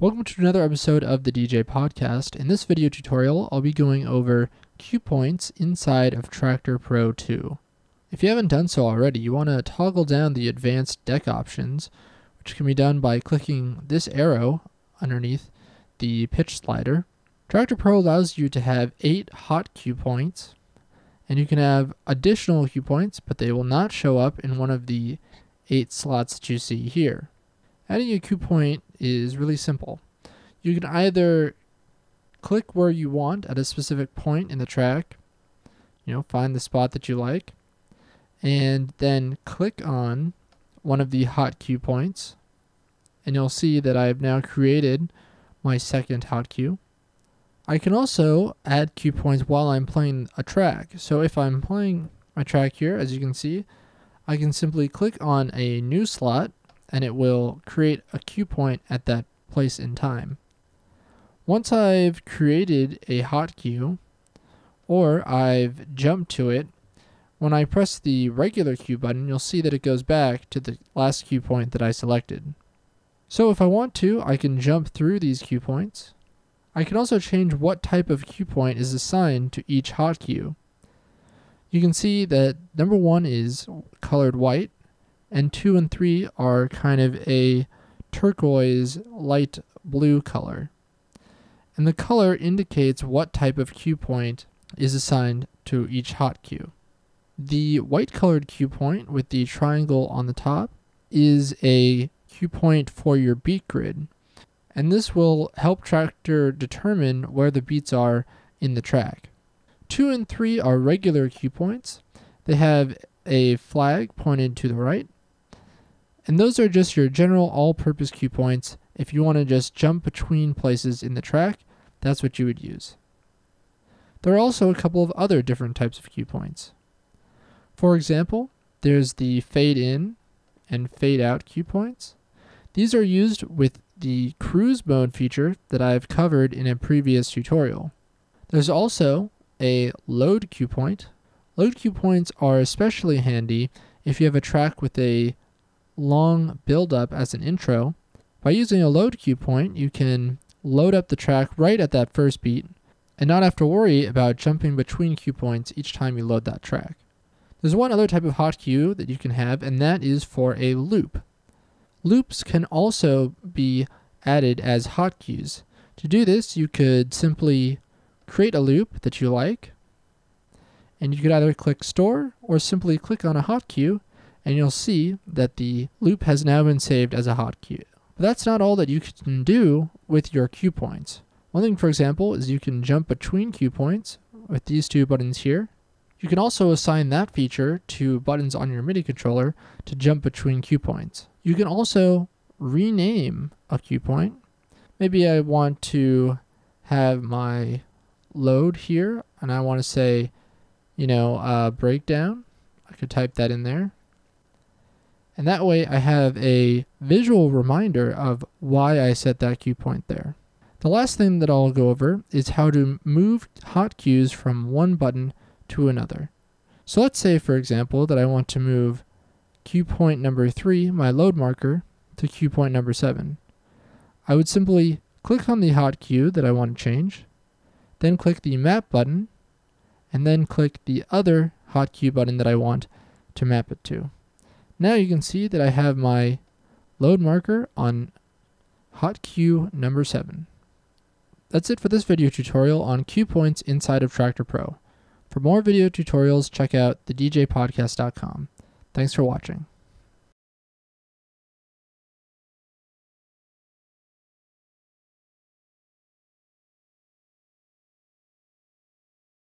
Welcome to another episode of the DJ Podcast. In this video tutorial, I'll be going over cue points inside of Traktor Pro 2. If you haven't done so already, you want to toggle down the advanced deck options, which can be done by clicking this arrow underneath the pitch slider. Traktor Pro allows you to have 8 hot cue points, and you can have additional cue points, but they will not show up in one of the 8 slots that you see here. Adding a cue point is really simple. You can either click where you want at a specific point in the track, find the spot that you like, and then click on one of the hot cue points, and you'll see that I have now created my second hot cue. I can also add cue points while I'm playing a track. So if I'm playing my track here, as you can see, I can simply click on a new slot and it will create a cue point at that place in time. Once I've created a hot cue, or I've jumped to it, when I press the regular cue button, you'll see that it goes back to the last cue point that I selected. So if I want to, I can jump through these cue points. I can also change what type of cue point is assigned to each hot cue. You can see that number 1 is colored white, and 2 and 3 are kind of a turquoise light blue color. And the color indicates what type of cue point is assigned to each hot cue. The white colored cue point with the triangle on the top is a cue point for your beat grid, and this will help Traktor determine where the beats are in the track. 2 and 3 are regular cue points. They have a flag pointed to the right, and those are just your general all-purpose cue points. If you want to just jump between places in the track, that's what you would use. There are also a couple of other different types of cue points. For example, there's the fade in and fade out cue points. These are used with the cruise mode feature that I've covered in a previous tutorial. There's also a load cue point. Load cue points are especially handy if you have a track with a long build-up as an intro. By using a load cue point, you can load up the track right at that first beat and not have to worry about jumping between cue points each time you load that track. There's one other type of hot cue that you can have, and that is for a loop. Loops can also be added as hot cues. To do this, you could simply create a loop that you like, and you could either click store or simply click on a hot cue, and you'll see that the loop has now been saved as a hot cue. But that's not all that you can do with your cue points. One thing, for example, is you can jump between cue points with these 2 buttons here. You can also assign that feature to buttons on your MIDI controller to jump between cue points. You can also rename a cue point. Maybe I want to have my load here, and I want to say, breakdown. I could type that in there. And that way I have a visual reminder of why I set that cue point there. The last thing that I'll go over is how to move hot cues from one button to another. So let's say, for example, that I want to move cue point number 3, my load marker, to cue point number 7. I would simply click on the hot cue that I want to change, then click the map button, and then click the other hot cue button that I want to map it to. Now you can see that I have my load marker on hot cue number 7. That's it for this video tutorial on cue points inside of Traktor Pro. For more video tutorials, check out thedjpodcast.com. Thanks for watching.